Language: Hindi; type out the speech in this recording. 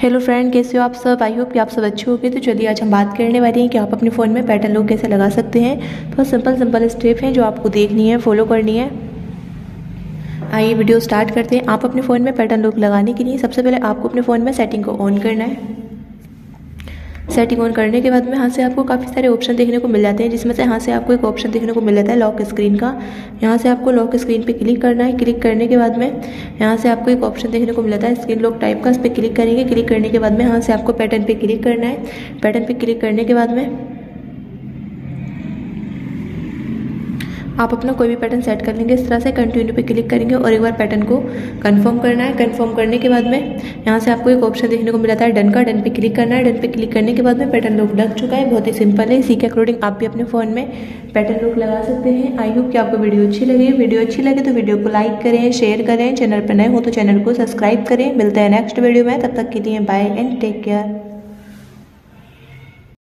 हेलो फ्रेंड, कैसे हो आप सब। आई होप कि आप सब अच्छे होंगे। तो चलिए आज हम बात करने वाले हैं कि आप अपने फ़ोन में पैटर्न लॉक कैसे लगा सकते हैं। बहुत सिंपल स्टेप हैं जो आपको देखनी है, फॉलो करनी है। आइए वीडियो स्टार्ट करते हैं। आप अपने फ़ोन में पैटर्न लॉक लगाने के लिए सबसे पहले आपको अपने फ़ोन में सेटिंग को ऑन करना है। सेटिंग ऑन करने के बाद में यहाँ से आपको काफ़ी सारे ऑप्शन देखने को मिल जाते हैं, जिसमें से यहाँ से आपको एक ऑप्शन देखने को मिल जाता है लॉक स्क्रीन का। यहाँ से आपको लॉक स्क्रीन पे क्लिक करना है। क्लिक करने के बाद में यहाँ से आपको एक ऑप्शन देखने को मिल जाता है स्क्रीन लॉक टाइप का। इस पर क्लिक करेंगे। क्लिक करने के बाद में यहाँ से आपको पैटर्न पे क्लिक करना है। पैटर्न पे क्लिक करने के बाद में आप अपना कोई भी पैटर्न सेट कर लेंगे। इस तरह से कंटिन्यू पे क्लिक करेंगे और एक बार पैटर्न को कंफर्म करना है। कंफर्म करने के बाद में यहाँ से आपको एक ऑप्शन देखने को मिल जाता है डन का। डन पे क्लिक करना है। डन पे क्लिक करने के बाद में पैटर्न लॉक लग चुका है। बहुत ही सिंपल है। इसी के अकॉर्डिंग आप भी अपने फ़ोन में पैटर्न लॉक लगा सकते हैं। आई होप कि आपको वीडियो अच्छी लगी। वीडियो अच्छी लगे तो वीडियो को लाइक करें, शेयर करें। चैनल पर नए हो तो चैनल को सब्सक्राइब करें। मिलते हैं नेक्स्ट वीडियो में, तब तक के लिए बाय एंड टेक केयर।